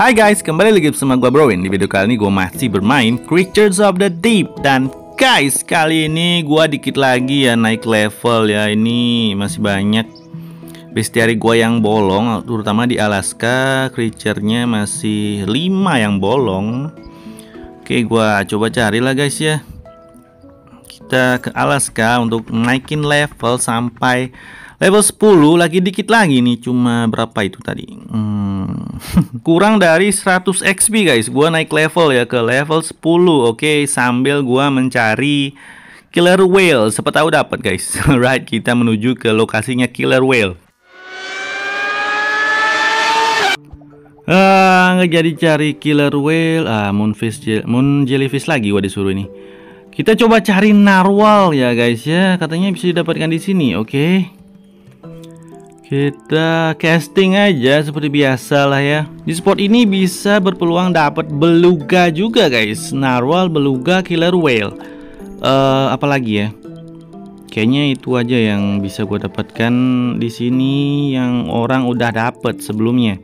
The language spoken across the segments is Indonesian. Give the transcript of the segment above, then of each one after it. Hai guys, kembali lagi bersama gue Browin. Di video kali ini gue masih bermain Creatures of the Deep. Dan guys, kali ini gue dikit lagi ya naik level ya. Ini masih banyak bestiary gue yang bolong, terutama di Alaska. Creature-nya masih 5 yang bolong. Oke, gue coba carilah guys ya. Kita ke Alaska untuk naikin level sampai level 10, lagi dikit lagi nih, cuma berapa itu tadi? Kurang dari 100 XP guys, gua naik level ya ke level 10, oke, sambil gua mencari killer whale, siapa tahu dapat guys. Right, kita menuju ke lokasinya killer whale. Nggak jadi cari killer whale, moon jellyfish lagi gua disuruh ini. Kita coba cari narwal ya guys ya, katanya bisa didapatkan di sini, oke. Kita casting aja seperti biasa lah ya. Di spot ini bisa berpeluang dapat beluga juga guys. Narwal, beluga, killer whale. Apalagi ya? Kayaknya itu aja yang bisa gue dapatkan di sini yang orang udah dapet sebelumnya.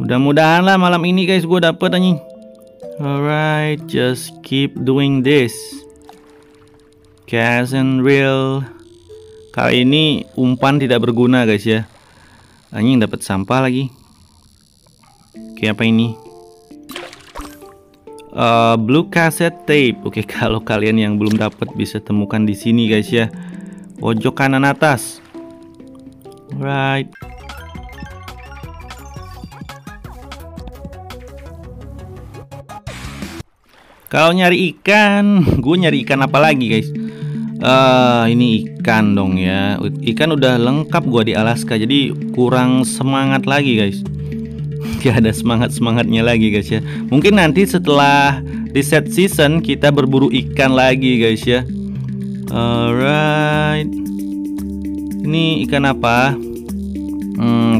Mudah-mudahan lah malam ini guys gue dapet anjing. Alright, just keep doing this. Cast and reel. Kali ini umpan tidak berguna guys ya. Anjing, dapat sampah lagi. Kayak apa ini? Blue cassette tape. Oke, kalau kalian yang belum dapat bisa temukan di sini guys ya. Pojok kanan atas. Right. Kalau nyari ikan, gue nyari ikan apa lagi guys? Ini ikan dong ya. Ikan udah lengkap gua di Alaska, jadi kurang semangat lagi guys. Gak ada semangatnya lagi guys ya. Mungkin nanti setelah reset season kita berburu ikan lagi guys ya. Alright. Ini ikan apa?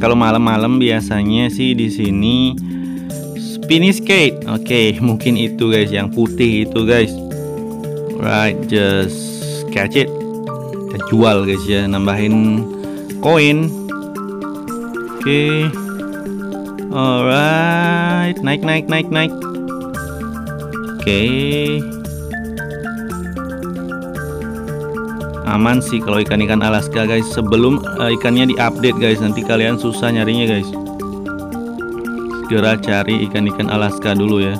Kalau malam-malam biasanya sih di sini spinny skate. Oke, mungkin itu guys, yang putih itu guys. Right, just catch it. Kita jual guys ya, nambahin koin. Oke. Alright, naik. Oke. Aman sih kalau ikan-ikan Alaska guys, sebelum ikannya diupdate guys, nanti kalian susah nyarinya guys. Segera cari ikan-ikan Alaska dulu ya.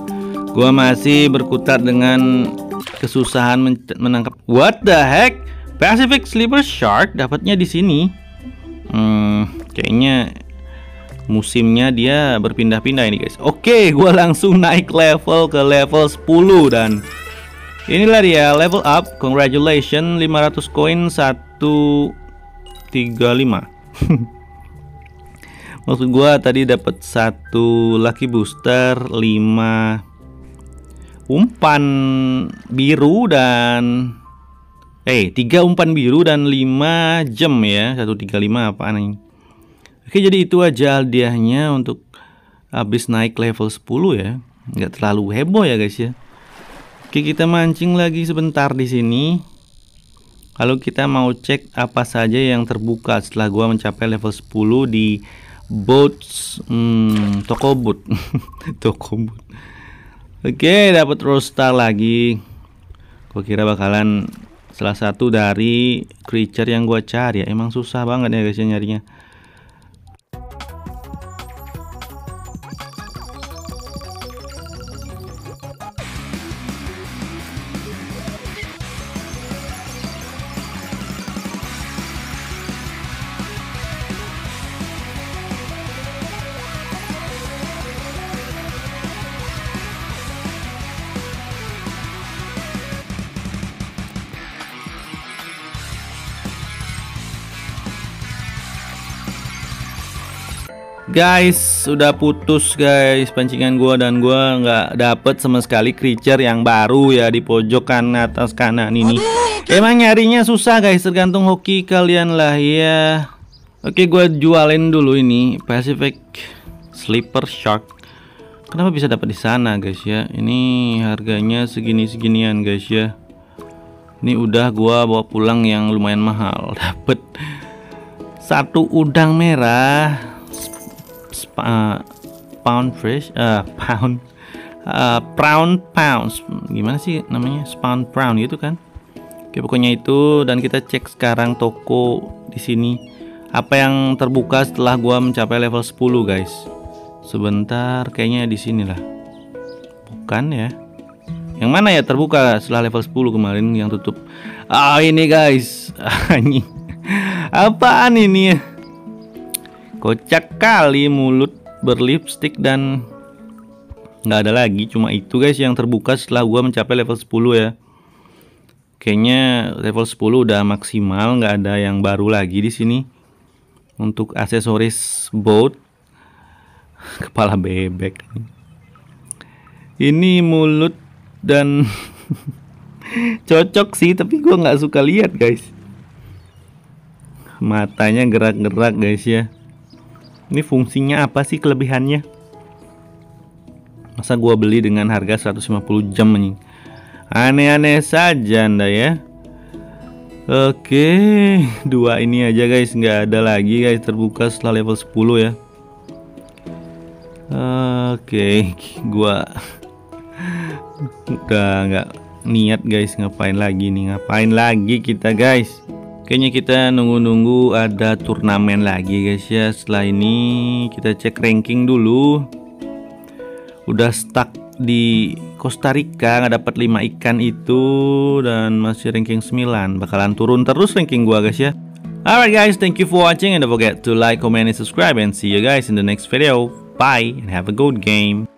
Gua masih berkutat dengan kesusahan menangkap. What the heck? Pacific Sleeper Shark dapatnya di sini. Kayaknya musimnya dia berpindah-pindah ini guys. Oke, gua langsung naik level ke level 10 dan inilah dia level up. Congratulations, 500 koin 135. Maksud gua tadi dapat 1 lucky booster, 5 umpan biru dan 3 umpan biru dan 5 jam ya. 135 apaan ini? Oke, jadi itu aja hadiahnya untuk habis naik level 10 ya. Nggak terlalu heboh ya guys ya. Oke, kita mancing lagi sebentar di sini. Lalu kita mau cek apa saja yang terbuka setelah gua mencapai level 10 di boats Tokobot. Tokobot. Oke, dapat roaster lagi. Gue kira bakalan salah satu dari creature yang gue cari ya. Emang susah banget ya guys nyarinya. Guys, sudah putus guys pancingan gua dan gua nggak dapet sama sekali creature yang baru ya di pojok kanan atas kanan ini. Emang nyarinya susah guys, tergantung hoki kalian lah ya. Oke, gua jualin dulu ini Pacific Sleeper Shark. Kenapa bisa dapat di sana guys ya? Ini harganya segini-seginian guys ya. Ini udah gua bawa pulang yang lumayan mahal. Dapat 1 udang merah. pound pounds, gimana sih namanya, pound brown gitu kan. Oke, pokoknya itu. Dan kita cek sekarang toko di sini apa yang terbuka setelah gua mencapai level 10, guys. Sebentar, kayaknya di sinilah. Bukan ya? Yang mana ya terbuka setelah level 10 kemarin yang tutup? Ah, ini guys. Anjing. Apaan ini ya? Kocak kali, mulut berlipstik dan nggak ada lagi, cuma itu guys yang terbuka setelah gua mencapai level 10 ya. Kayaknya level 10 udah maksimal, nggak ada yang baru lagi di sini. Untuk aksesoris boat, kepala bebek. Ini mulut dan cocok sih, tapi gua nggak suka lihat guys. Matanya gerak-gerak guys ya. Ini fungsinya apa sih, kelebihannya? Masa gua beli dengan harga 150 jam nih? Aneh-aneh saja Anda ya. Oke, dua ini aja guys, nggak ada lagi guys terbuka setelah level 10 ya. Oke, gua udah nggak niat guys, ngapain lagi kita guys. Kayaknya kita nunggu-nunggu ada turnamen lagi guys ya. Setelah ini kita cek ranking dulu. Udah stuck di Costa Rica, nggak dapat 5 ikan itu, dan masih ranking 9. Bakalan turun terus ranking gua guys ya. Alright guys, thank you for watching and don't forget to like, comment, and subscribe, and see you guys in the next video. Bye and have a good game.